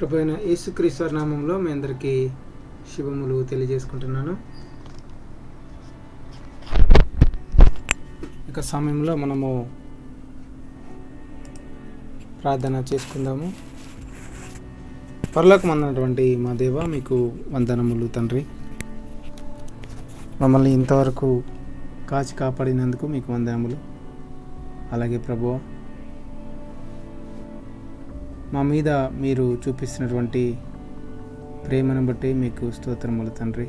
ప్రభువైన యేసుక్రీస్తు నామములో మీ అందరికీ శుభములు తెలియజేసుకుంటున్నాను। ఇక సమయంలో మనము ప్రార్థన చేసుకుందాము। పరలోకమందున్నటువంటి మా దేవా, మీకు వందనములు తండ్రి। మమ్మల్ని ఇంతవరకు కాచి కాపాడినందుకు మీకు వందనములు। అలాగే ప్రభువా, మా మీద మీరు చూపిస్తున్నటువంటి ప్రేమను బట్టి మీకు స్తోత్రములు తండ్రి।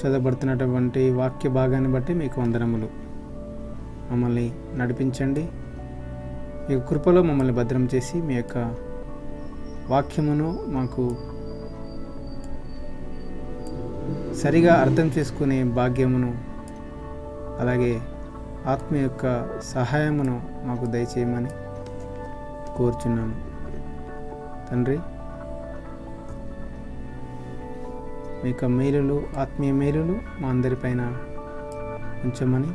చదవబడుతున్నటువంటి వాక్య భాగాన్ని బట్టి మీకు వందనములు। మమ్మల్ని నడిపించండి, మీ కృపలో మమ్మల్ని భద్రం చేసి మీ యొక్క వాక్యమును మాకు సరిగా అర్థం చేసుకునే భాగ్యమును అలాగే ఆత్మ యొక్క సహాయమును మాకు దయచేయమని కోరుచున్నాము తండ్రి। మీ యొక్క మేలులు, ఆత్మీయ మేలులు మా అందరిపైన ఉంచమని,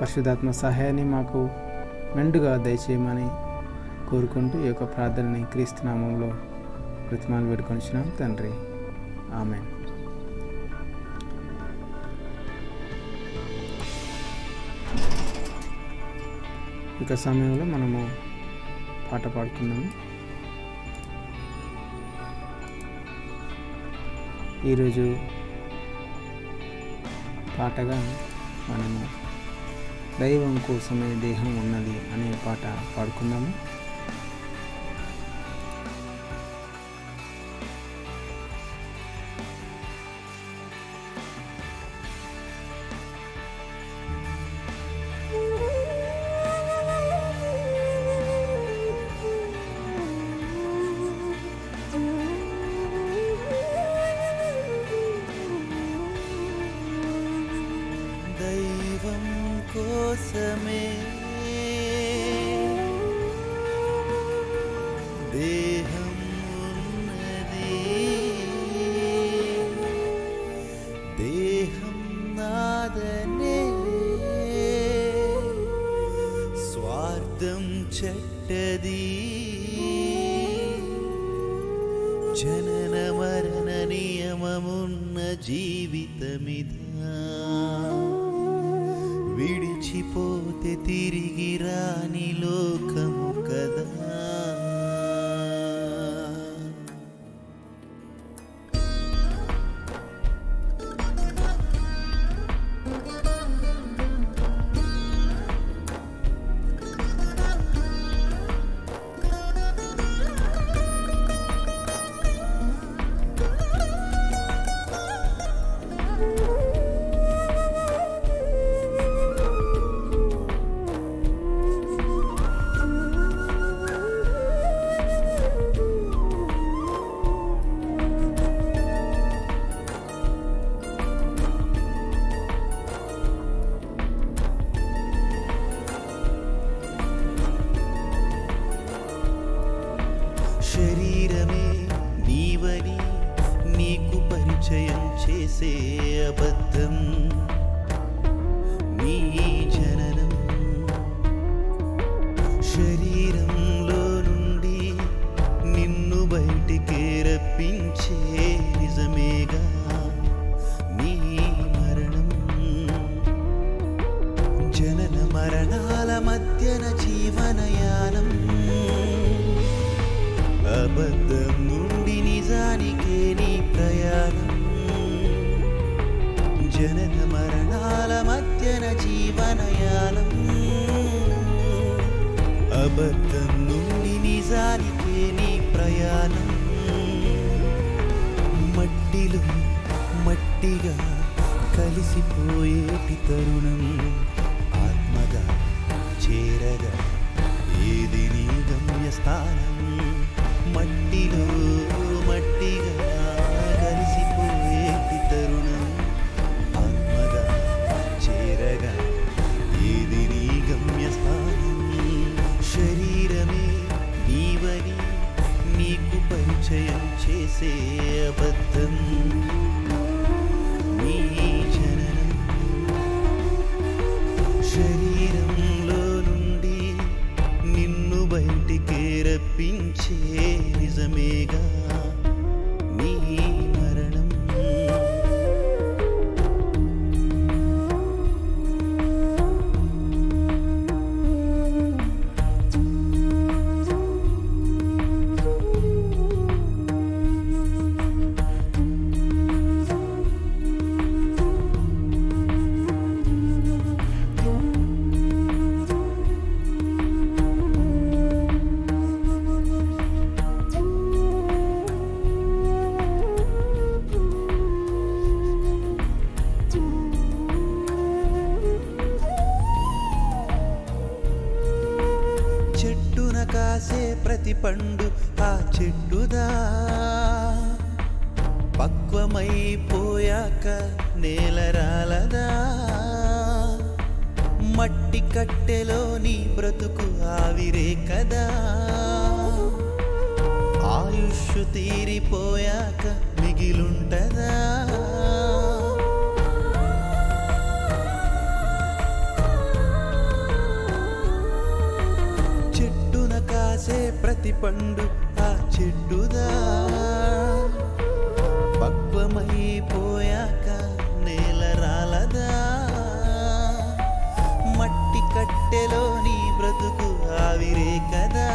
పరిశుద్ధాత్మ సహాయాన్ని మాకు మెండుగా దయచేయమని కోరుకుంటూ ఈ యొక్క ప్రార్థనని క్రీస్తు నామములో ప్రతిమాలు పెట్టుకొనిచున్నాం తండ్రి, ఆమేన్। ఇక సమయంలో మనము పాట పాడుతున్నాము। ఈరోజు పాటగా మనము దైవం కోసమే దేహం ఉన్నది అనే పాట పాడుకుందాము। जनन मरण नियममुन्न जीवितमिदा विडिचिपोते तिरिगी रानी लोकमु कदा जनन मरणाल मध्यन जीवनयानम अबद्धं नुंडि निजानिके नी प्रयाणं मट्टिलो मट्टिगा कलिसिपोयेटि तरुणं आत्मगा चेरगा एदि नी गम्यस्थानं मट्टिलो मट्टिगा कलिसिपोयेटि तरुणं परिचयं चेसे अबद्धं नी जननं शरीरंलो नुंडी निन्न నిన్ను బయటికి రప్పించే నిజమేగా నీ మరణం. కాసే ప్రతి పండు ఆ చెట్టుదా, పక్వమైపోయాక నేలరాలదా, మట్టి కట్టెలో నీ బ్రతుకు ఆవిరే కదా, ఆయుష్ తీరిపోయాక మిగిలుంటదా. ప్రతి పండు ఆ చెట్టుదా, పక్వమైపోయాక నేల రాలదా, మట్టి కట్టెలో నీ బ్రతుకు ఆవిరే కదా,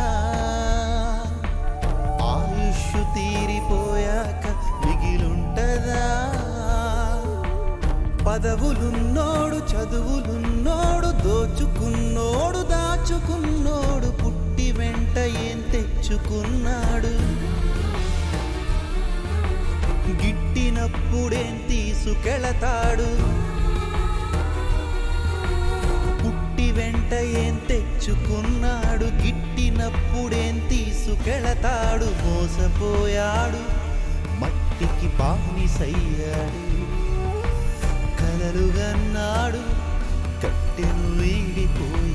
ఆయుష్ తీరిపోయాక మిగిలుంటదా. పదవులున్నోడు చదువులున్నోడు దోచుకున్నోడు దాచుకున్నోడు వెంట ఏం తెచ్చుకున్నాడు, గిట్టినప్పుడేం తీసుకెళతాడు, పుట్టి వెంట ఏం తెచ్చుకున్నాడు, గిట్టినప్పుడేం తీసుకెళతాడు. మోసపోయాడు, మట్టికి బానిసయ్యాడు, కలలుగన్నాడు, కట్టెను వీడిపోయాడు.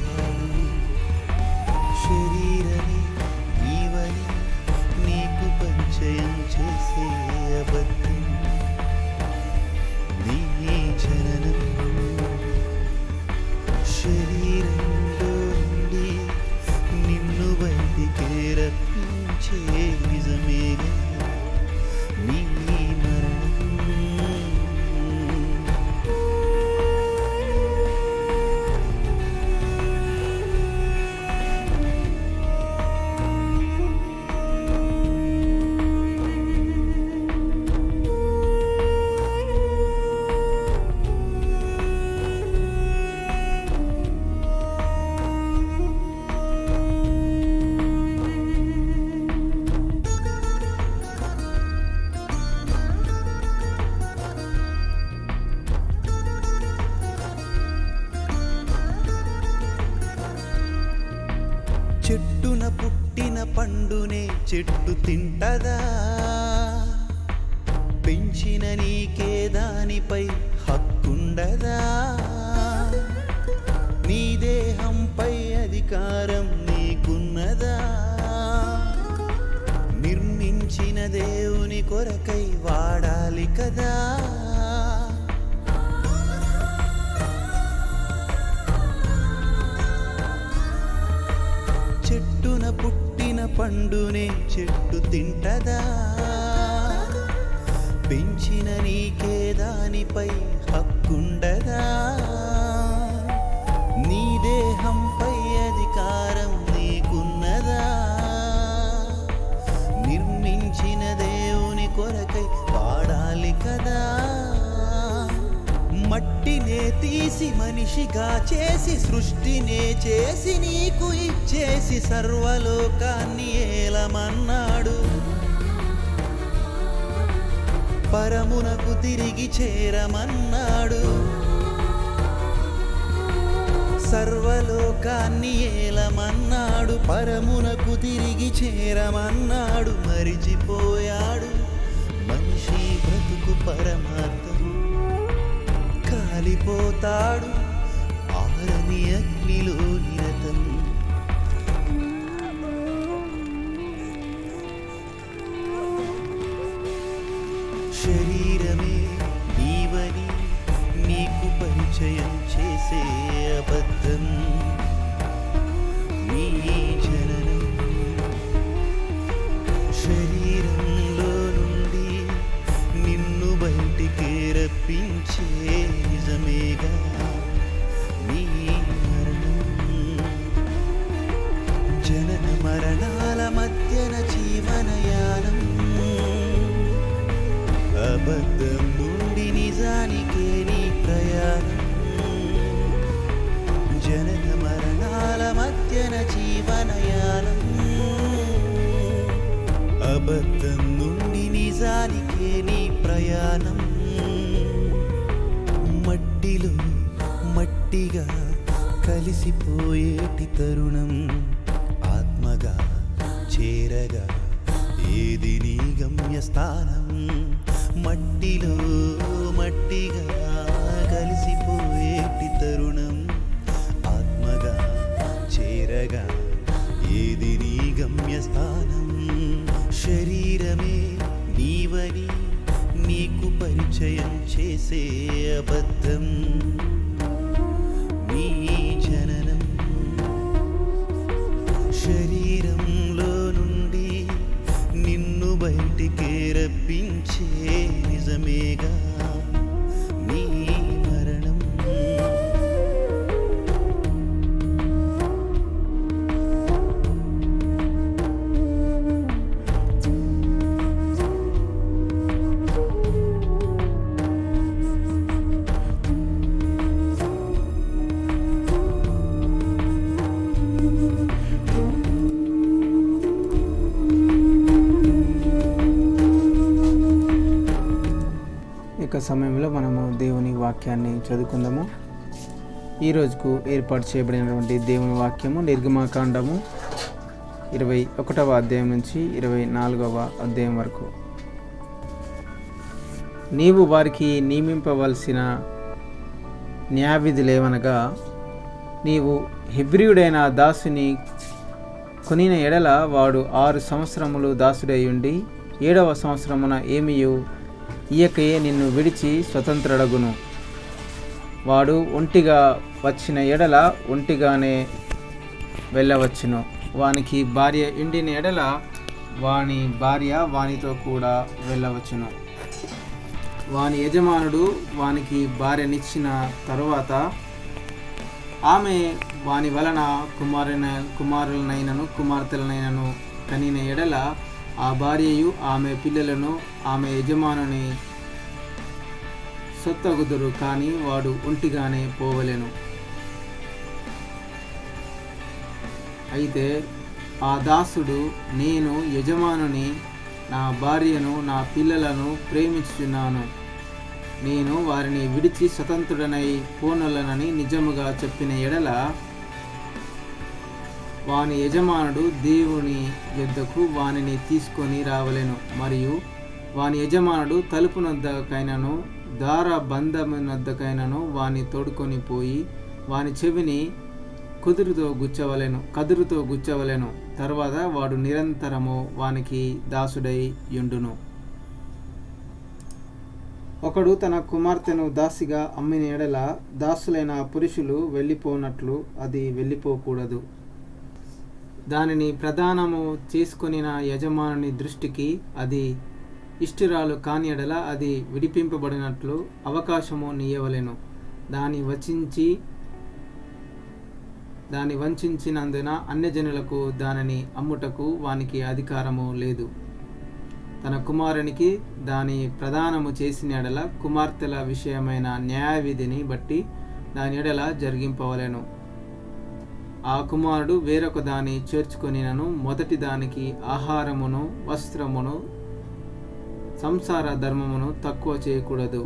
శరీరని జీవని నీకు పరిచయం చేసే అబద్ధం నీ జననం. శరీరంలో ఉండి నిన్ను బయటికి రప్పించే నిజమేగా నీ మరణం. చెట్టున పుట్టిన పండునే చెట్టు తింటదా, పెంచిన నీకే దానిపై హక్కుండదా, నీ దేహంపై అధికారం నీకున్నదా. నిర్మించిన దేవుని కొరకై వాడాలి కదా, చెట్టున పుట్టిన పండునే చెట్టు తింటదా, పెంచిన నీకే దానిపై హక్కుండదా, నీ దేహంపై అధికారం నీకున్నదా. నిర్మించిన దేవుని కొరకై వాడాలి కదా, మట్టినే తీసి మనిషిగా చేసి సృష్టినే చేసి నీకు ఇచ్చేసి సర్వలోకాన్ని ఏలమన్నాడు. పరమునకు తిరిగి చేరమన్నాడు, సర్వలోకాన్ని ఏలమన్నాడు, పరమునకు తిరిగి చేరమన్నాడు. మరిచిపోయాడు మనిషి బ్రతుకు పరమాత్మ, కాలిపోతాడు ఆరని అగ్నిలో నిరతం. శరీరమే నీవని నీకు పరిచయం చేసే అబద్ధం నీ జన जनन मरणाल मध्यन जीवनयानं अबद्धं నుండి నిజానికే నీ ప్రయాణం जनन मरणाल मध्यन जीवनयानं अबद्धं నుండి నిజానికే నీ ప్రయాణం మట్టిలో మట్టిగా కలిసిపోయేటి తరుణం ఆత్మగా చేరగా ఏది నీ గమ్యస్థానం మట్టిలో మట్టిగా కలిసిపోయేటి తరుణం ఆత్మగా చేరగా ఏది నీ గమ్యస్థానం శరీరమే నీవని నీకు పరిచయం చేసే అబద్ధం నీ జననం శరీరంలో నుండి నిన్ను బయటికి రప్పించే నిజమేగా నీ మరణం సమయంలో మనము దేవుని వాక్యాన్ని చదువుకుందాము. ఈరోజుకు ఏర్పాటు చేయబడినటువంటి దేవుని వాక్యము నిర్గమకాండము 21వ అధ్యాయం నుంచి 24వ అధ్యాయం వరకు. నీవు వారికి నియమింపవలసిన న్యాయవిధులేవనగా నీవు హెబ్రియుడైన దాసుని కొనిన ఎడల వాడు 6 సంవత్సరములు దాసుడై ఉండి 7వ సంవత్సరమున ఏమియు ఈయకయే నిన్ను విడిచి స్వతంత్రుడగును. వాడు ఒంటిగా వచ్చిన ఎడల ఒంటిగానే వెళ్ళవచ్చును. వానికి భార్య ఉండిన ఎడల వాని భార్య వానితో కూడా వెళ్ళవచ్చును. వాని యజమానుడు వానికి భార్యనిచ్చిన తరువాత ఆమె వాని వలన కుమార్తెలనైనను కనిన ఎడల ఆ భార్యయు ఆమె పిల్లలను ఆమె యజమానుని సొత్తగుదురు, కానీ వాడు ఒంటిగానే పోవలేను. అయితే ఆ దాసుడు, నేను యజమానుని, నా భార్యను నా పిల్లలను ప్రేమించుచున్నాను, నేను వారిని విడిచి స్వతంత్రుడనై పోనొల్లనని నిజముగా చెప్పిన ఎడల వాని యజమానుడు దేవుని యొద్దకు వానిని తీసుకొని రావలేను. మరియు వాని యజమానుడు తలుపునొద్దకైనను దారబంధమునొద్దకైనను వాని తోడుకొని పోయి వాని చెవిని కదురుతో గుచ్చవలెను. తర్వాత వాడు నిరంతరము వానికి దాసుడై యుండును. ఒకడు తన కుమార్తెను దాసిగా అమ్మిన ఎడల దాసులైన పురుషులు వెళ్ళిపోనట్లు అది వెళ్ళిపోకూడదు. దానిని ప్రదానము చేసుకొనిన యజమానుని దృష్టికి అది ఇష్టిరాలు కాని ఎడల అది విడిపింపబడినట్లు అవకాశము నీయవలెను. దాన్ని వంచినందున అన్యజనులకు దానిని అమ్ముటకు వానికి అధికారము లేదు. తన కుమారునికి దాని ప్రదానము చేసిన ఎడల కుమార్తెల విషయమైన న్యాయవిధిని బట్టి దాని ఎడల జరిగింపవలెను. ఆ కుమారుడు వేరొక దాని చేర్చుకొనినను మొదటి దానికి ఆహారమును వస్త్రమును సంసార ధర్మమును తక్కువ చేయకూడదు.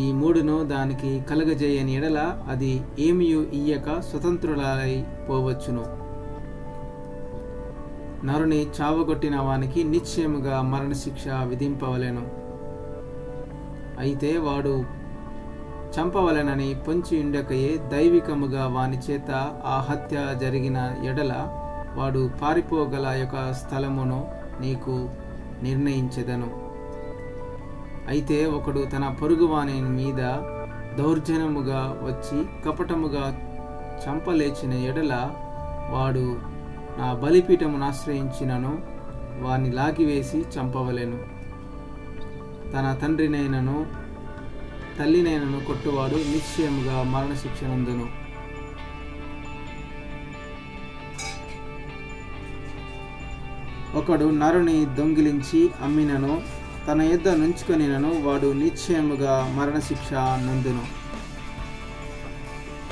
ఈ మూడును దానికి కలగజేయని ఎడల అది ఏమియూ ఇయ్యక స్వతంత్రులై పోవచ్చును. నరుని చావగొట్టిన వానికి నిశ్చయముగా మరణశిక్ష విధింపవలెను. అయితే వాడు చంపవలెనని పొంచి ఉండకయే దైవికముగా వాని చేత ఆ హత్య జరిగిన ఎడల వాడు పారిపోగల యొక్క స్థలమును నీకు నిర్ణయించెదను. అయితే ఒకడు తన పొరుగువాని మీద దౌర్జన్యముగా వచ్చి కపటముగా చంపలేచిన ఎడల వాడు నా బలిపీఠమును ఆశ్రయించినను వాని లాగివేసి చంపవలెను. తన తండ్రినైనను తల్లినైనను కొట్టువాడు నిశ్చయముగా మరణశిక్ష నందును. ఒకడు నరుని దొంగిలించి అమ్మినను తన యొద్ద నుంచుకొనినను వాడు నిశ్చయముగా మరణశిక్ష నందును.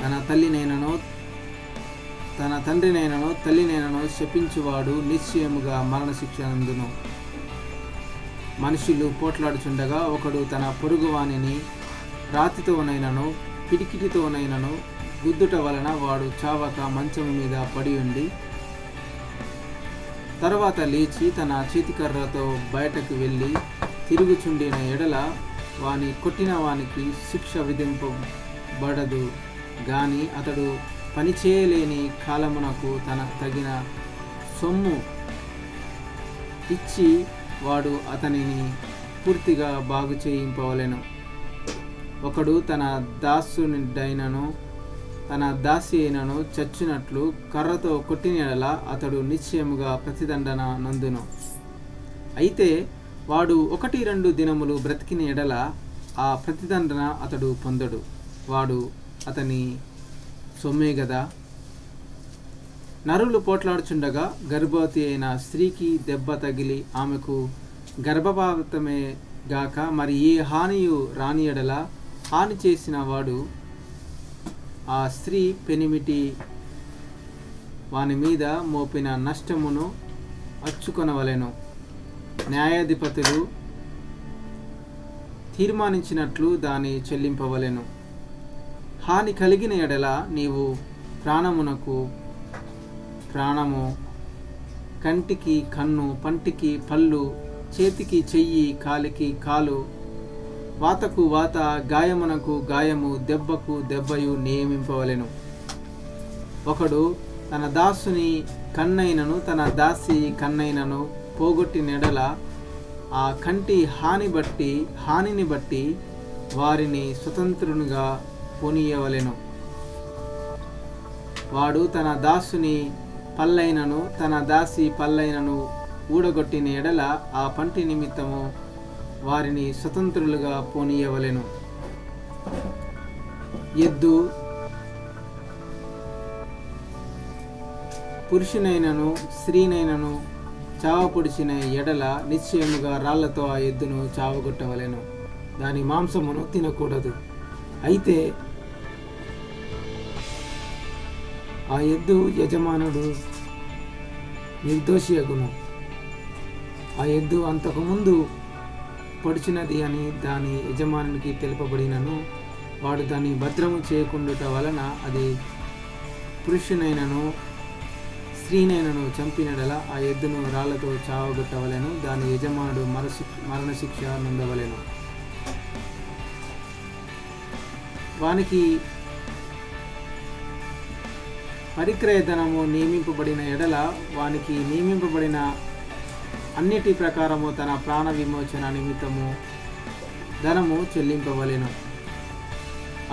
తన తల్లినైనను తన తండ్రినైనను తల్లినైనను శపించువాడు నిశ్చయముగా మరణశిక్ష నందును. మనుషులు పోట్లాడుచుండగా ఒకడు తన పొరుగువానిని రాతితోనైనను పిడికిటితోనైనను గుద్దుట వలన వాడు చావక మంచము మీద పడి ఉండి తర్వాత లేచి తన చేతికర్రతో బయటకు వెళ్ళి తిరుగుచుండిన ఎడల వాని కొట్టిన వానికి శిక్ష విధింపబడదు గాని అతడు పనిచేయలేని కాలమునకు తన తగిన సొమ్ము ఇచ్చి వాడు అతనిని పూర్తిగా బాగు చేయింపవలెను. ఒకడు తన దాసుడైనను తన దాసి అయినను చచ్చినట్లు కర్రతో కొట్టిన ఎడల అతడు నిశ్చయముగా ప్రతిదండన నందును. అయితే వాడు 1-2 దినములు బ్రతికిన ఎడల ఆ ప్రతిదండన అతడు పొందడు, వాడు అతని సొమ్మే గదా. నరులు పోట్లాడుచుండగా గర్భవతి అయిన స్త్రీకి దెబ్బ తగిలి ఆమెకు గర్భపాతమే గాక మరి ఏ హానియు రాని ఎడల హాని చేసిన వాడు ఆ స్త్రీ పెనిమిటి వాని మీద మోపిన నష్టమును అచ్చుకొనవలెను. న్యాయాధిపతులు తీర్మానించినట్లు దాని చెల్లింపవలెను. హాని కలిగిన ఎడల నీవు ప్రాణమునకు ప్రాణము, కంటికి కన్ను, పంటికి పళ్ళు, చేతికి చెయ్యి, కాలికి కాలు, వాతకు వాత, గాయమునకు గాయము, దెబ్బకు దెబ్బయు నియమింపవలెను. ఒకడు తన దాసుని కన్నైనను తన దాసి కన్నైనను పోగొట్టి నెడల ఆ కంటి హానిని బట్టి వారిని స్వతంత్రునిగా పోనీయవలెను. వాడు తన దాసుని పల్లైనను తన దాసి పల్లైనను ఊడగొట్టిన ఎడల ఆ పంటి నిమిత్తము వారిని స్వతంత్రులుగా పోనీయవలెను. ఎద్దు పురుషునైనను స్త్రీనైనను చావపొడిచిన ఎడల నిశ్చయముగా రాళ్లతో ఆ ఎద్దును చావగొట్టవలెను, దాని మాంసమును తినకూడదు. అయితే ఆ ఎద్దు యజమానుడు నిర్దోషియగును, ఆ ఎద్దు అంతకుముందు పొడిచినది అని దాని యజమానునికి తెలుపబడినను వాడు దాన్ని భద్రము చేయకుండుట వలన అది పురుషునైనను స్త్రీనైనను చంపినడల ఆ ఎద్దును రాళ్లతో చావగొట్టవలెను, దాని యజమానుడు మరణశిక్ష నందవలెను. వానికి పరిక్రయధనము నియమింపబడిన ఎడల వానికి నియమింపబడిన అన్నిటి ప్రకారము తన ప్రాణ విమోచన నిమిత్తము ధనము చెల్లింపవలెను.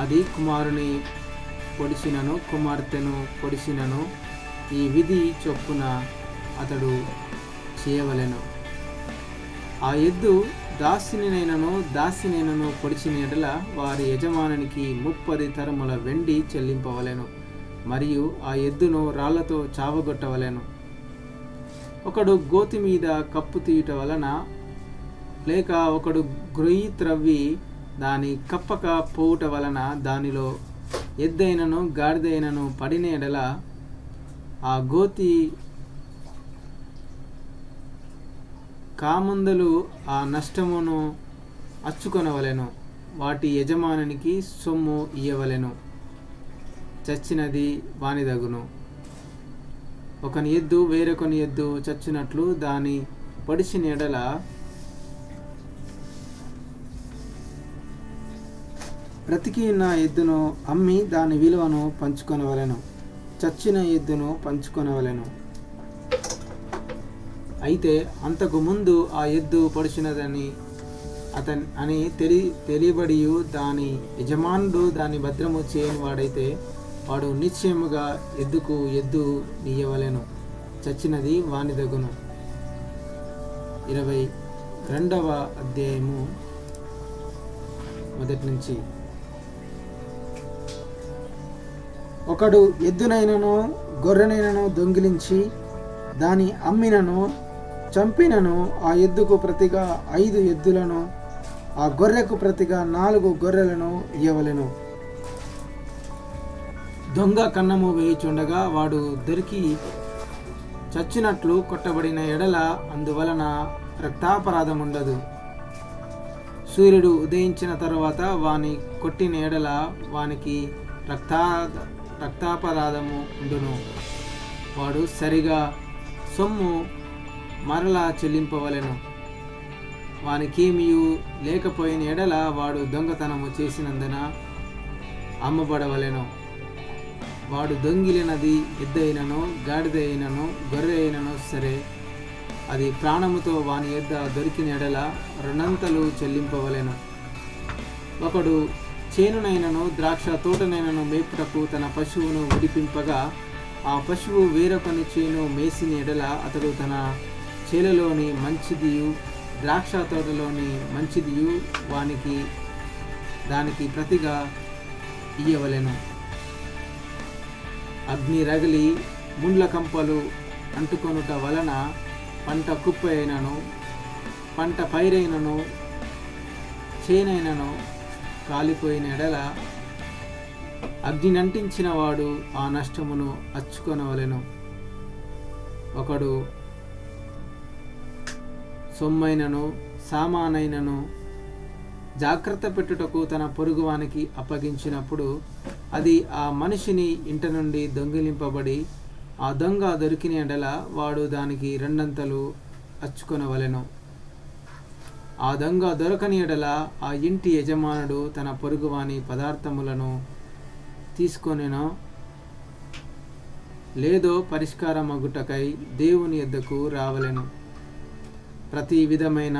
అది కుమారుని పొడిచినను కుమార్తెను పొడిచినను ఈ విధి చొప్పున అతడు చేయవలెను. ఆ ఎద్దు దాసినైనను దాసినైనను పొడిచిన ఎడల వారి యజమానునికి 30 తరముల వెండి చెల్లింపవలెను, మరియు ఆ ఎద్దును రాళ్లతో చావగొట్టవలెను. ఒకడు గోతి మీద కప్పు తీయుట వలన లేక ఒకడు గొయ్యి త్రవ్వి దాని కప్పక పోవుట వలన దానిలో ఎద్దైనను గాడిదైనను పడిన ఎడల ఆ గోతి కామందులు ఆ నష్టమును అచ్చుకొనవలెను, వాటి యజమానునికి సొమ్ము ఇయ్యవలెను, చచ్చినది వానిదగును. ఒకని ఎద్దు వేరొకని ఎద్దు చచ్చినట్లు దాని పొడిచిన ఎడల బ్రతికి ఉన్న ఎద్దును అమ్మి దాని విలువను పంచుకొనవలెను, చచ్చిన ఎద్దును పంచుకొనవలెను. అయితే అంతకు ముందు ఆ ఎద్దు పొడిచినదని అని తెలియబడియు దాని యజమానుడు దాన్ని భద్రము చేయని వాడైతే వాడు నిశ్చయముగా ఎద్దుకు ఎద్దు నియ్యవలెను, చచ్చినది వానిదగును. 22వ అధ్యాయము మొదటి నుంచి. ఒకడు ఎద్దునైనను గొర్రెనైనను దొంగిలించి దాని అమ్మినను చంపినను ఆ ఎద్దుకు ప్రతిగా 5 ఎద్దులను, ఆ గొర్రెకు ప్రతిగా 4 గొర్రెలను ఇవ్వవలెను. దొంగ కన్నము వేయిచుండగా వాడు దొరికి చచ్చినట్లు కొట్టబడిన ఎడల అందువలన రక్తాపరాధం ఉండదు. సూర్యుడు ఉదయించిన తరువాత వాని కొట్టిన ఎడల వానికి రక్తాపరాధము ఉండును. వాడు సరిగా సొమ్ము మరలా చెల్లింపవలెను. వానికేమియు లేకపోయిన ఎడల వాడు దొంగతనము చేసినందున అమ్మబడవలెను. వాడు దొంగిలినది ఎద్దైనను గాడిద అయినను గొర్రె అయినను సరే, అది ప్రాణముతో వాని యొద్ద దొరికిన ఎడల 2 చెల్లింపవలెను. ఒకడు చేనునైనను ద్రాక్ష తోటనైనను మేపుటకు తన పశువును విడిపింపగా ఆ పశువు వేరొకని చేను మేసిన ఎడల అతడు తన చేలలోని మంచిదియు ద్రాక్ష తోటలోని మంచిదియు వానికి దానికి ప్రతిగా ఇయ్యవలెను. అగ్ని రగిలి ముండ్ల కంపలు అంటుకొనుట వలన పంట కుప్ప అయినను పంట పైరైనను చేనైనను కాలిపోయిన ఎడల అగ్ని అంటించిన వాడు ఆ నష్టమును అచ్చుకొనవలెను. ఒకడు సొమ్మైనను సామానైనను జాగ్రత్త పెట్టుటకు తన పొరుగువానికి అప్పగించినప్పుడు అది ఆ మనిషిని ఇంట నుండి దొంగిలింపబడి ఆ దొంగ దొరికిన ఎడల వాడు దానికి 2 అచ్చుకొనవలెను. ఆ దొంగ దొరకని ఎడల ఆ ఇంటి యజమానుడు తన పొరుగువాని పదార్థములను తీసుకొనెనో లేదో పరిష్కారమగుటకై దేవుని యొద్దకు రావలెను. ప్రతి విధమైన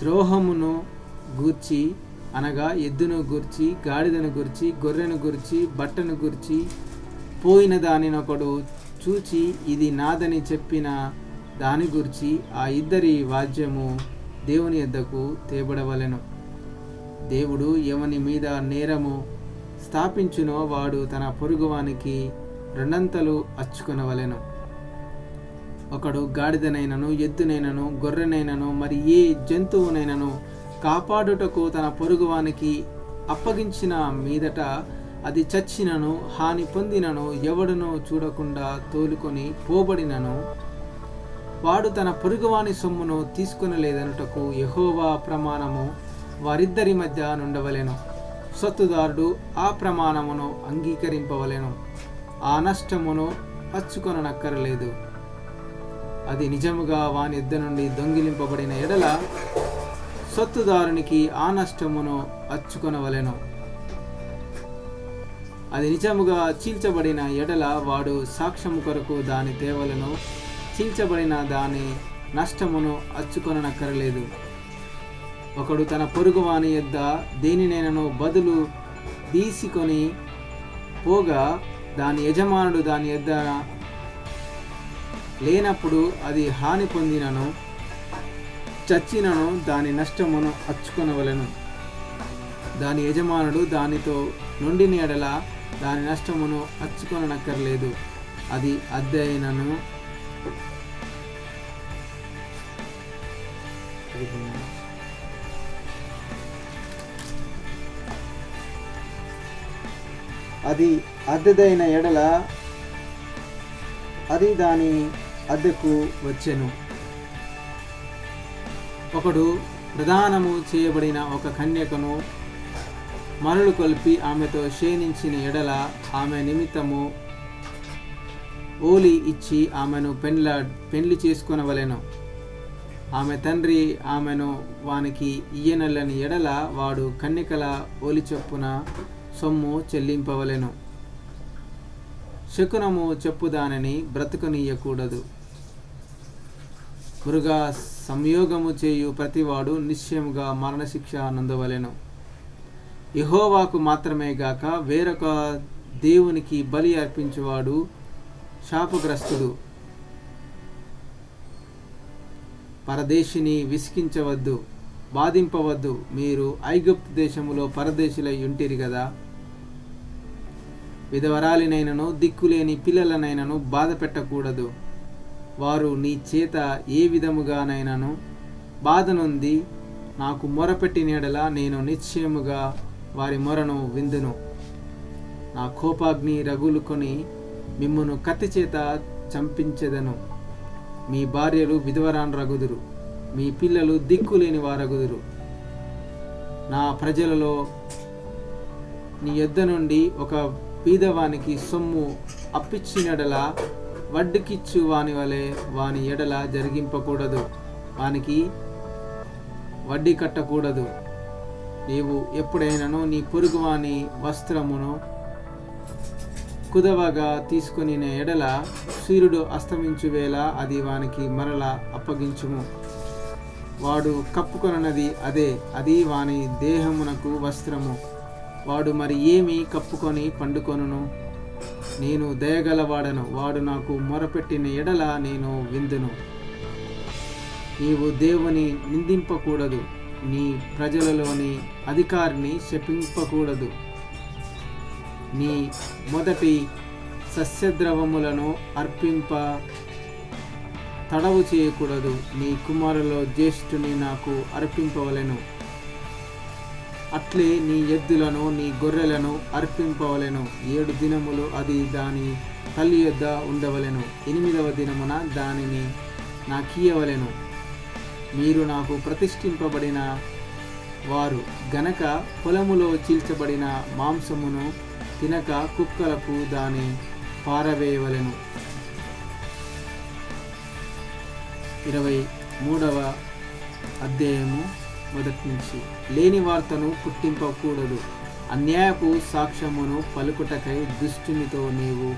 ద్రోహమును గూర్చి అనగా ఎద్దును గూర్చి గాడిదను గూర్చి గొర్రెను గూర్చి బట్టను గూర్చి పోయిన దానినొకడు చూచి ఇది నాదని చెప్పిన దాని గూర్చి ఆ ఇద్దరి వాద్యము దేవుని యొద్దకు తేబడవలెను. దేవుడు ఎవని మీద నేరము స్థాపించునో వాడు తన పొరుగువానికి 2 అచ్చుకొనవలెను. ఒకడు గాడిదనైనను ఎద్దునైనను గొర్రెనైనను మరి ఏ జంతువునైనను కాపాడుటకు తన పొరుగువానికి అప్పగించిన మీదట అది చచ్చినను హాని పొందినను ఎవడనో చూడకుండా తోలుకొని పోబడినను వాడు తన పొరుగువాని సొమ్మును తీసుకొనలేదనుటకు యెహోవా ప్రమాణము వారిద్దరి మధ్య నుండవలెను. సొత్తుదారుడు ఆ ప్రమాణమును అంగీకరింపవలెను. ఆ నష్టమును అచ్చుకొననక్కరలేదు. అది నిజముగా వాని యొద్ద నుండి దొంగిలింపబడిన ఎడల సొత్తుదారునికి ఆ నష్టమును అచ్చుకొనవలెను. అది నిజముగా చీల్చబడిన ఎడల వాడు సాక్ష్యము కొరకు దాని తేవలను. చీల్చబడిన దాని నష్టమును అచ్చుకొననక్కరలేదు. ఒకడు తన పొరుగువాని యొద్ద దేనినైనను బదులు తీసుకొని పోగా దాని యజమానుడు దాని యొద్ద లేనప్పుడు అది హాని పొందినను చచ్చినను దాని నష్టమును అచ్చుకొనవలెను. దాని యజమానుడు దానితో నుండి ఎడల దాని నష్టమును అచ్చుకొననక్కర్లేదు. అది అద్దె అయినను అది అద్దెదైన ఎడల అది దాని అద్దెకు వచ్చెను. ఒకడు ప్రదానము చేయబడిన ఒక కన్యకను మరలు కొల్పి ఆమెతో క్షీణించిన ఎడల ఆమె నిమిత్తము ఓలి ఇచ్చి ఆమెను పెండ్లి చేసుకొనవలెను. ఆమె తండ్రి ఆమెను వానికి ఇయ్యనల్లని ఎడల వాడు కన్యకల ఓలి చొప్పున సొమ్ము చెల్లింపవలెను. శకునము చెప్పుదానని బ్రతుకనీయకూడదు. మృగా సంయోగము చేయు ప్రతివాడు నిశ్చయముగా మరణశిక్ష నందవలెను. యెహోవాకు మాత్రమే గాక వేరొక దేవునికి బలి అర్పించువాడు శాపగ్రస్తుడు. పరదేశిని విసికించవద్దు, బాధింపవద్దు. మీరు ఐగుప్తు దేశములో పరదేశులై ఉంటిరి కదా. విధవరాలినైనను దిక్కులేని పిల్లలనైనను బాధ పెట్టకూడదు. వారు నీ చేత ఏ విధముగానైనను బాధ నుండి నాకు మొరపెట్టినడల నేను నిశ్చయముగా వారి మొరను విందును. నా కోపాగ్ని రగులుకొని మిమ్మును కత్తి చేత చంపించెదను. మీ భార్యలు విధవరాన్ రగుదురు, మీ పిల్లలు దిక్కులేని వారగుదురు. నా ప్రజలలో నీ యొద్ద నుండి ఒక బీదవానికి సొమ్ము అప్పించినడల వడ్డుకిచ్చు వాని వలె వాని ఎడల జరిగింపకూడదు, వానికి వడ్డీ కట్టకూడదు. నీవు ఎప్పుడైనాను నీ పొరుగువాని వస్త్రమును కుదవగా తీసుకుని ఎడల సూర్యుడు అస్తమించు వేళ అది వానికి మరల అప్పగించుము. వాడు కప్పుకొనది అదే, అది వాని దేహమునకు వస్త్రము. వాడు మరి ఏమి కప్పుకొని పండుకొనును? నేను దయగలవాడను, వాడు నాకు మొరపెట్టిన ఎడల నేను విందును. నీవు దేవుని నిందింపకూడదు, నీ ప్రజలలోని అధికారిని శపింపకూడదు. నీ మొదటి సస్యద్రవములను అర్పింప తడవు చేయకూడదు. నీ కుమారులో జ్యేష్ఠుని నాకు అర్పింపవలెను, అట్లే నీ ఎద్దులను నీ గొర్రెలను అర్పింపవలెను. 7 దినములు అది దాని తల్లి యొద్ద ఉండవలెను, 8వ దినమున దానిని నాకియ్యవలెను. మీరు నాకు ప్రతిష్ఠింపబడిన వారు గనక పొలములో చీల్చబడిన మాంసమును తినక కుక్కలకు దాని పారవేయవలెను. 23వ అధ్యాయము మొదటి నుంచి. లేని వార్తను పుట్టింపకూడదు, అన్యాయపు సాక్ష్యమును పలుకుటకై దుష్టునితో నీవు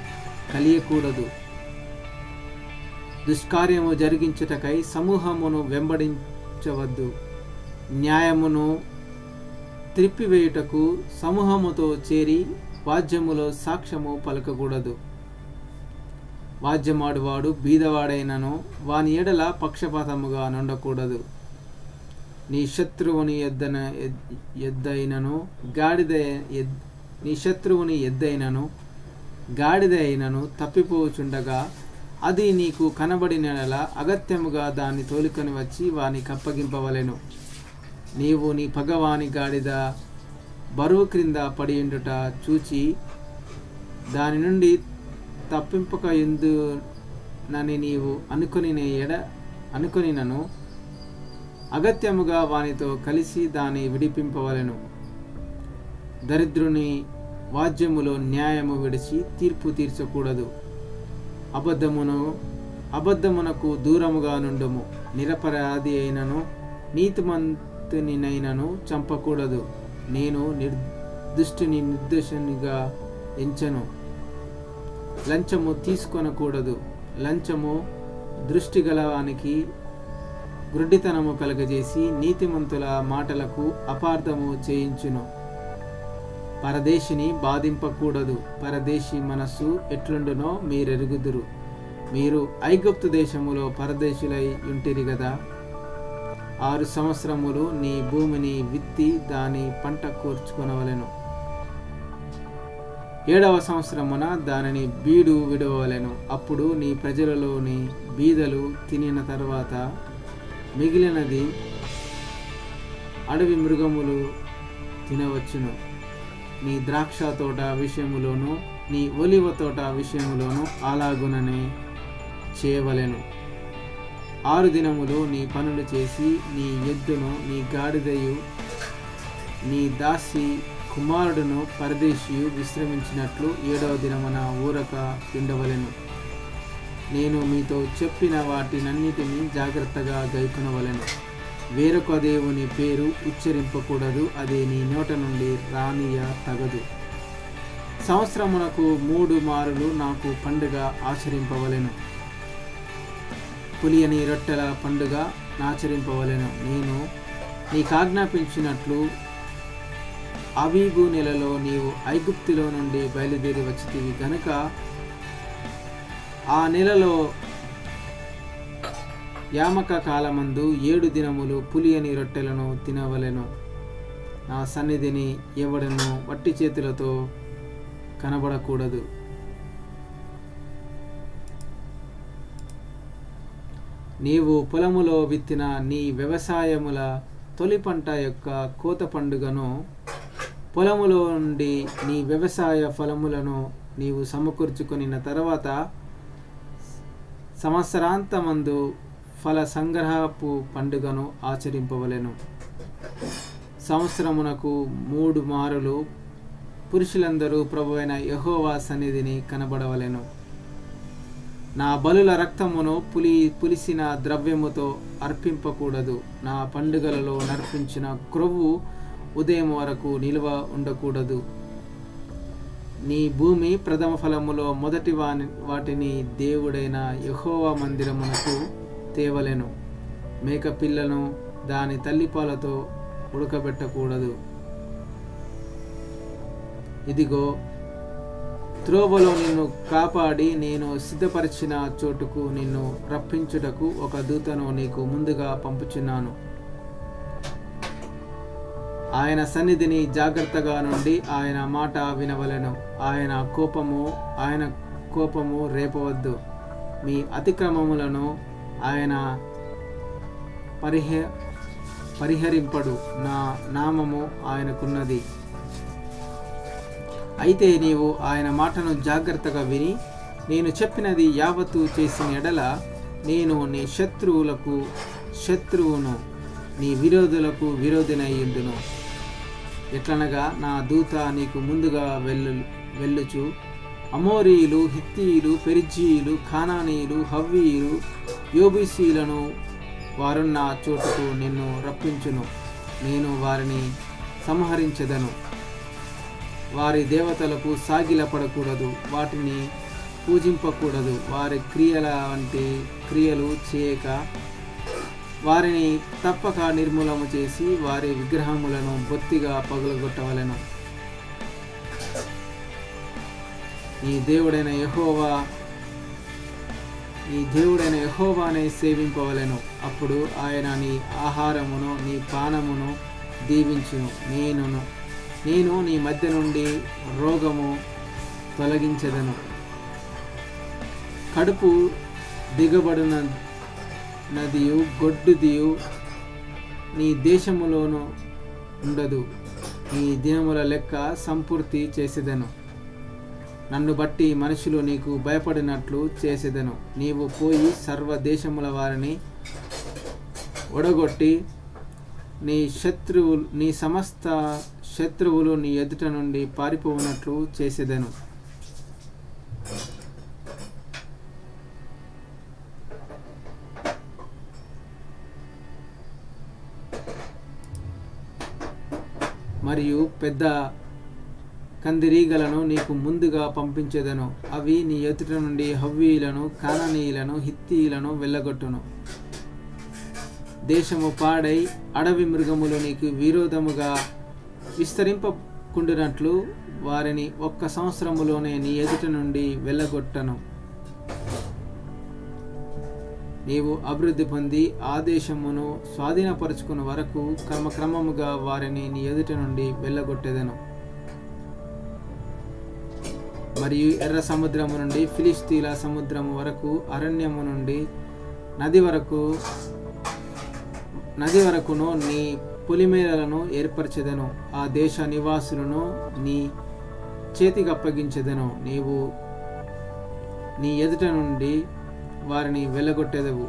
కలియకూడదు. దుష్కార్యము జరిగించుటకై సమూహమును వెంబడించవద్దు, న్యాయమును త్రిప్పివేయుటకు సమూహముతో చేరి వాద్యములో సాక్ష్యము పలకకూడదు. వాద్యమాడువాడు బీదవాడైనను వాని ఎడల పక్షపాతముగా నుండకూడదు. నీ శత్రువుని ఎద్దైనను గాడిద అయినను తప్పిపోచుండగా అది నీకు కనబడినడల అగత్యముగా దాన్ని తోలుకొని వచ్చి వానికి అప్పగింపవలెను. నీవు నీ పగవాని గాడిద బరువు క్రింద పడియుండుట చూచి దాని నుండి తప్పింపకయుందునని నీవు అనుకొనినను అగత్యముగా వానితో కలిసి దాన్ని విడిపింపవలెను. దరిద్రుని వాద్యములో న్యాయము విడిచి తీర్పు తీర్చకూడదు. అబద్ధమునకు దూరముగా నుండుము. నిరపరాధి అయినను నీతిమంతునినైనను చంపకూడదు. నేను దుష్టుని నిర్దోషినిగా ఎంచను. లంచము తీసుకొనకూడదు, లంచము దృష్టి గలవానికి గ్రుడ్డితనము కలుగజేసి నీతిమంతుల మాటలకు అపార్థము చేయించును. పరదేశిని బాధింపకూడదు, పరదేశి మనస్సు ఎట్లుండునో మీరెరుగుదురు. మీరు ఐగుప్తు దేశములో పరదేశులై ఉంటిరి కదా. 6 సంవత్సరములు నీ భూమిని విత్తి దాని పంట కూర్చుకొనవలెను, 7వ సంవత్సరమున దానిని బీడు విడవలెను. అప్పుడు నీ ప్రజలలోని బీదలు తినిన తర్వాత మిగిలినది అడవి మృగములు తినవచ్చును. నీ ద్రాక్ష తోట విషయములోను నీ ఒలివ తోట విషయములోను అలాగుననే చేయవలెను. 6 దినములు నీ పనులు చేసి నీ ఎద్దును నీ గాడిదయు నీ దాసి కుమారుడును పరదేశియు విశ్రమించినట్లు 7వ దినమున ఊరక ఉండవలెను. నేను మీతో చెప్పిన వాటినన్నిటినీ జాగ్రత్తగా గైకొనవలెను. వేరొక దేవుని పేరు ఉచ్చరింపకూడదు, అది నీ నోట నుండి రానియ తగదు. సంవత్సరమునకు 3 మారులు నాకు పండుగ ఆచరింపవలెను. పులియని రొట్టెల పండుగ ఆచరింపవలెను. నేను నీకాజ్ఞాపించినట్లు అబీబు నెలలో నీవు ఐగుప్తులో నుండి బయలుదేరి వచ్చితివి గనుక ఆ నెలలో యామక కాలమందు 7 దినములు పులియని రొట్టెలను తినవలెను. నా సన్నిధిని ఎవడను వట్టి చేతులతో కనబడకూడదు. నీవు పొలములో విత్తిన నీ వ్యవసాయముల తొలి పంట యొక్క కోత పండుగను పొలములో నుండి నీ వ్యవసాయ ఫలములను నీవు సమకూర్చుకొనిన తర్వాత సంవత్సరాంతమందు ఫల సంగ్రహపు పండుగను ఆచరింపవలెను. సంవత్సరమునకు 3 మారులు పురుషులందరూ ప్రభువైన యెహోవా సన్నిధిని కనబడవలెను. నా బలుల రక్తమును పులిసిన ద్రవ్యముతో అర్పింపకూడదు. నా పండుగలలో నర్పించిన క్రొవ్వు ఉదయం వరకు నిల్వ ఉండకూడదు. నీ భూమి ప్రథమ ఫలములో మొదటి వాటిని దేవుడైన యెహోవా మందిరమునకు తేవలెను. మేకపిల్లను దాని తల్లిపాలతో ఉడకబెట్టకూడదు. ఇదిగో, త్రోవలో నిన్ను కాపాడి నేను సిద్ధపరిచిన చోటుకు నిన్ను రప్పించుటకు ఒక దూతను నీకు ముందుగా పంపుచున్నాను. ఆయన సన్నిధిని జాగ్రత్తగా నుండి ఆయన మాట వినవలెను. ఆయన కోపము రేపవద్దు. మీ అతిక్రమములను ఆయన పరిహరింపడు. నా నామము ఆయనకున్నది. అయితే నీవు ఆయన మాటను జాగ్రత్తగా విని నేను చెప్పినది యావత్తు చేసిన ఎడల నేను నీ శత్రువులకు శత్రువును, నీ విరోధులకు విరోధినయ్యుండును. ఎట్లనగా నా దూత నీకు ముందుగా వెళ్ళుచు అమోరీయులు, హిత్తీయులు, పెరిజీయులు, ఖానానీయులు, హవ్వీయులు, యోబీసీలను వారున్న చోటుకు నిన్ను రప్పించును. నేను వారిని సంహరించెదను. వారి దేవతలకు సాగిలపడకూడదు, వాటిని పూజింపకూడదు. వారి క్రియల వంటి క్రియలు చేయక వారిని తప్పక నిర్మూలము చేసి వారి విగ్రహములను బొత్తిగా పగులగొట్టవలెను. నీ దేవుడైన యెహోవానే సేవింపవలెను. అప్పుడు ఆయన నీ ఆహారమును నీ పానమును దీవించును. నేను నీ మధ్య నుండి రోగము తొలగించెదను. కడుపు దిగబడిన నదియు గొడ్డుదియు నీ దేశములోను ఉండదు. నీ దినముల లెక్క సంపూర్తి చేసేదను. నన్ను బట్టి మనుషులు నీకు భయపడినట్లు చేసేదను. నీవు పోయి సర్వ దేశముల వారిని ఒడగొట్టి నీ సమస్త శత్రువులు నీ ఎదుట నుండి పారిపోవునట్లు చేసేదను. మరియు పెద్ద కందిరీగలను నీకు ముందుగా పంపించెదను. అవి నీ ఎదుట నుండి హవ్వీయులను, కానానీయులను, హిత్తీయులను వెళ్ళగొట్టును. దేశము పాడై అడవి మృగములు నీకు విరోధముగా విస్తరింపకుండినట్లు వారిని 1 సంవత్సరములోనే నీ ఎదుట నుండి వెళ్ళగొట్టను. నీవు అభివృద్ధి పొంది ఆ దేశమును స్వాధీనపరచుకున్న వరకు క్రమక్రమముగా వారిని నీ ఎదుట నుండి వెళ్ళగొట్టెదను. మరియు ఎర్ర సముద్రము నుండి ఫిలిష్తీయుల సముద్రము వరకు, అరణ్యము నుండి నది వరకును నీ పొలిమేరలను ఏర్పరచెదను. ఆ దేశ నివాసులను నీ చేతికి అప్పగించెదను. నీవు నీ ఎదుట నుండి వారిని వెళ్ళగొట్టెదవు.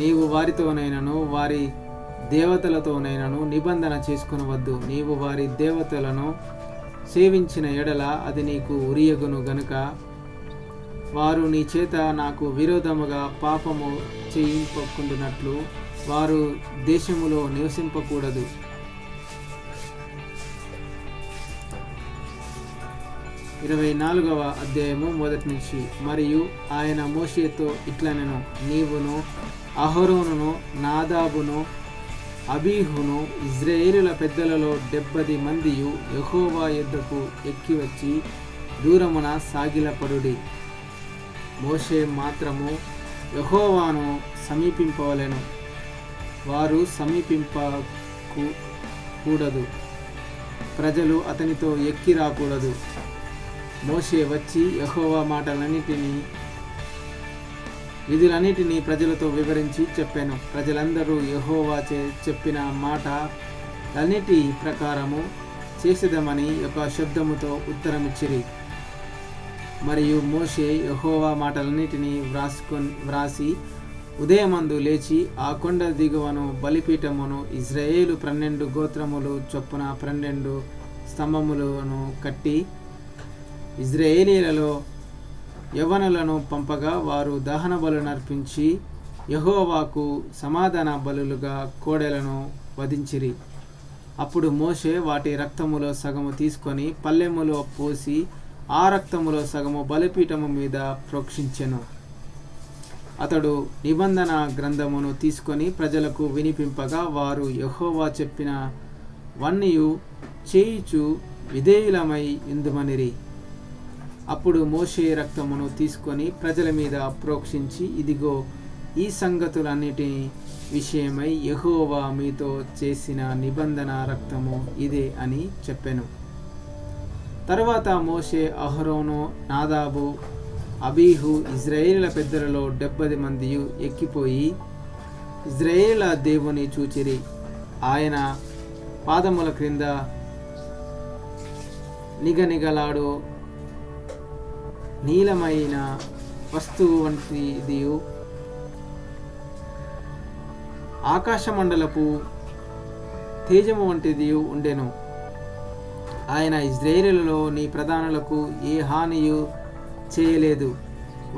నీవు వారితోనైనను వారి దేవతలతోనైనను నిబంధన చేసుకొనవద్దు. నీవు వారి దేవతలను సేవించిన ఎడల అది నీకు ఉరియగును గనుక వారు నీ చేత నాకు విరోధముగా పాపము చేయింపకుండునట్లు వారు దేశములో నివసింపకూడదు. అధ్యాయము 24 మరియు ఆయన మోషేతో ఇట్లనెను, నీవును అహరోనును నాదాబును అబీహును ఇజ్రాయేలుల పెద్దలలో 70 మందియు యెహోవా యొద్దకు ఎక్కివచ్చి దూరమున సాగిలపడుడి. మోషే మాత్రము యెహోవాను సమీపింపవలెను, వారు సమీపింపకూడదు. ప్రజలు అతనితో ఎక్కి రాకూడదు. మోషే వచ్చి యెహోవా మాటలన్నిటిని విధులన్నిటిని ప్రజలతో వివరించి చెప్పాను. ప్రజలందరూ యెహోవా చెప్పిన మాట అన్నిటి ప్రకారము చేసేదమని ఒక శబ్దముతో ఉత్తరమిచ్చిరి. మరియు మోషే యెహోవా మాటలన్నిటిని వ్రాసి ఉదయమందు లేచి ఆ కొండ దిగువను బలిపీఠమును ఇజ్రాయేలు 12 గోత్రములు చొప్పున 12 స్తంభములను కట్టి ఇజ్రాయేలీలలో యవ్వనులను పంపగా వారు దహన బలు అర్పించి యెహోవాకు సమాధాన బలులుగా కోడెలను వధించిరి. అప్పుడు మోషే వాటి రక్తములో సగము తీసుకొని పల్లెములో పోసి ఆ రక్తములో సగము బలిపీఠము మీద ప్రోక్షించెను. అతడు నిబంధన గ్రంథమును తీసుకొని ప్రజలకు వినిపింపగా వారు యెహోవా చెప్పిన వన్నీయు చేయుచు విధేయులమై ఇందుమనిరి. అప్పుడు మోషే రక్తమును తీసుకొని ప్రజల మీద ప్రోక్షించి, ఇదిగో ఈ సంగతులన్నిటి విషయమై యెహోవా మీతో చేసిన నిబంధన రక్తము ఇదే అని చెప్పెను. తర్వాత మోషే అహరోను నాదాబు అబీహు ఇజ్రాయేలుల పెద్దలలో 70 మంది ఎక్కిపోయి ఇజ్రాయేలుల దేవుని చూచిరి. ఆయన పాదముల క్రింద నిగనిగలాడు నీలమైన వస్తువు వంటిది ఆకాశమండలపు తేజము వంటిది ఉండెను. ఆయన ఇజ్రాయేలులలో నీ ప్రధానులకు ఏ హానియు చేయలేదు.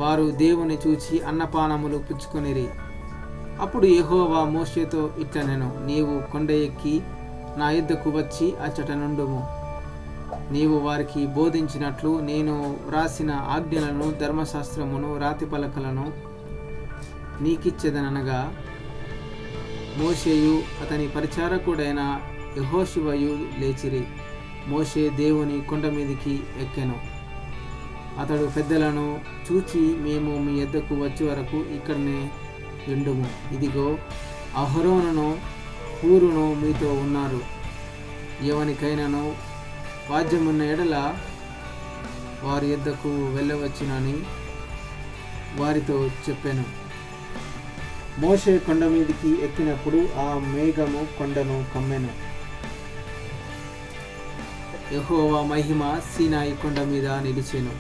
వారు దేవుని చూచి అన్నపానములు పుచ్చుకొనిరి. అప్పుడు యెహోవా మోషేతో ఇట్లనెను, నీవు కొండ ఎక్కి నా యొద్దకు వచ్చి అచ్చట నుండుము. నీవు వారికి బోధించినట్లు నేను రాసిన ఆజ్ఞలను ధర్మశాస్త్రమును రాతి పలకలను నీకిచ్చేదనగా మోషేయు అతని పరిచారకుడైన యెహోషువయు లేచిరి. మోషే దేవుని కొండ మీదికి ఎక్కెను. అతడు పెద్దలను చూచి, మేము మీ యొద్దకు వచ్చే వరకు ఇక్కడనే ఉండుము. ఇదిగో అహరోనును హూరును మీతో ఉన్నారు. ఎవనికైనాను వాద్యమున్న ఎడల వారి యొద్దకు వెళ్ళవచ్చునని వారితో చెప్పాను. మోషే కొండ మీదికి ఎక్కినప్పుడు ఆ మేఘము కొండను కమ్మెను. యెహోవా మహిమ సీనాయి కొండ మీద నిలిచెను.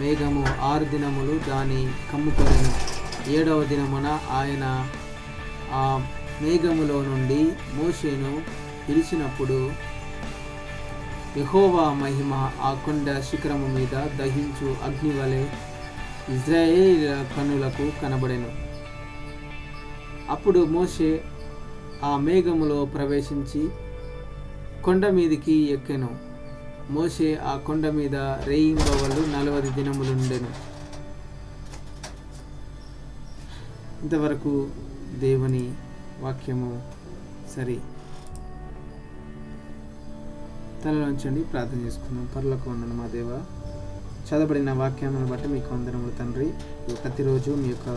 మేఘము 6 దినములు దాని కమ్ముకొనెను. 7వ దినమున ఆయన ఆ మేఘములో నుండి మోషేను పిలిచినప్పుడు యెహోవా మహిమ ఆ కొండ శిఖరము మీద దహించు అగ్నివలె ఇజ్రాయేలీయుల కన్నులకు కనబడెను. అప్పుడు మోషే ఆ మేఘములో ప్రవేశించి కొండ మీదికి ఎక్కెను. మోషే ఆ కొండ మీద రేయింబవళ్ళు 40 దినములుండెను. ఇంతవరకు దేవుని వాక్యము. సరి తలలోంచండి, ప్రార్థన చేసుకున్నాం. పరలోక వందనం మా దేవ, చదవబడిన వాక్యాలను బట్టి మీకు వందనములు తండ్రి. ప్రతిరోజు మీ యొక్క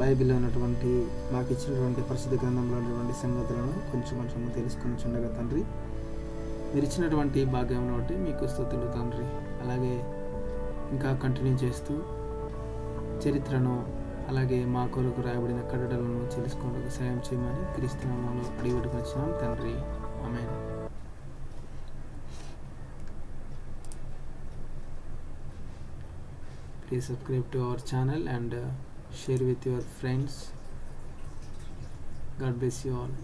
బైబిల్లో ఉన్నటువంటి మాకు ఇచ్చినటువంటి పరిశుద్ధ గ్రంథంలో ఉన్నటువంటి సంగతులను కొంచెం కొంచెం తెలుసుకొని ఉండగా తండ్రి, మీరు ఇచ్చినటువంటి భాగ్యంను బట్టి మీకు స్తుతులు తండ్రి. అలాగే ఇంకా కంటిన్యూ చేస్తూ చరిత్రను అలాగే మా కొరకు రాయబడిన కట్టడలను తెలుసుకోవడానికి సాయం చేయమని క్రీస్తునామములో అడిగి వచ్చినాం తండ్రి. ఆమేన్. Please subscribe to our channel and share with your friends. God bless you all.